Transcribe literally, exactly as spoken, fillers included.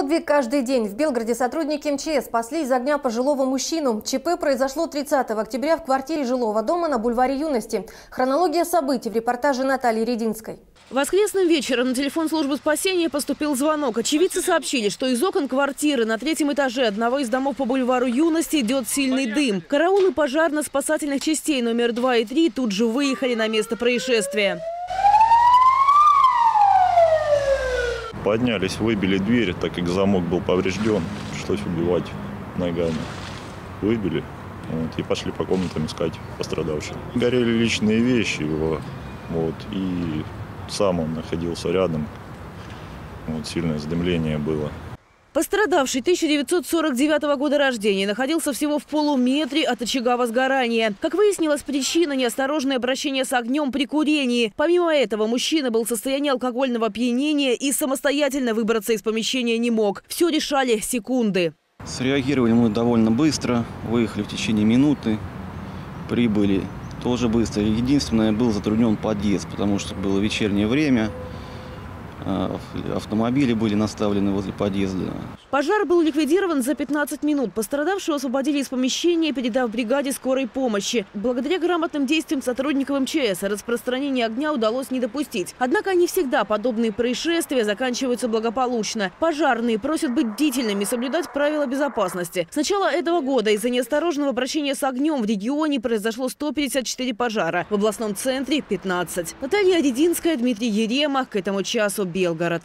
Подвиг каждый день. В Белгороде сотрудники эм че эс спасли из огня пожилого мужчину. ЧП произошло тридцатого октября в квартире жилого дома на бульваре Юности. Хронология событий в репортаже Натальи Рединской. Воскресным вечером на телефон службы спасения поступил звонок. Очевидцы сообщили, что из окон квартиры на третьем этаже одного из домов по бульвару Юности идет сильный дым. Караулы пожарно-спасательных частей номер два и три тут же выехали на место происшествия. Поднялись, выбили дверь, так как замок был поврежден, пришлось убивать ногами. Выбили вот, и пошли по комнатам искать пострадавших. Горели личные вещи его, вот, и сам он находился рядом, вот, сильное задымление было. Пострадавший тысяча девятьсот сорок девятого года рождения находился всего в полуметре от очага возгорания. Как выяснилось, причина – неосторожное обращение с огнем при курении. Помимо этого, мужчина был в состоянии алкогольного опьянения и самостоятельно выбраться из помещения не мог. Все решали секунды. Среагировали мы довольно быстро, выехали в течение минуты, прибыли тоже быстро. Единственное, был затруднен подъезд, потому что было вечернее время. Автомобили были наставлены возле подъезда. Пожар был ликвидирован за пятнадцать минут. Пострадавшего освободили из помещения, передав бригаде скорой помощи. Благодаря грамотным действиям сотрудников эм че эс распространение огня удалось не допустить. Однако не всегда подобные происшествия заканчиваются благополучно. Пожарные просят быть бдительными и соблюдать правила безопасности. С начала этого года из-за неосторожного обращения с огнем в регионе произошло сто пятьдесят четыре пожара. В областном центре – пятнадцать. Наталья Орединская, Дмитрий Еремах. К этому часу Белгород.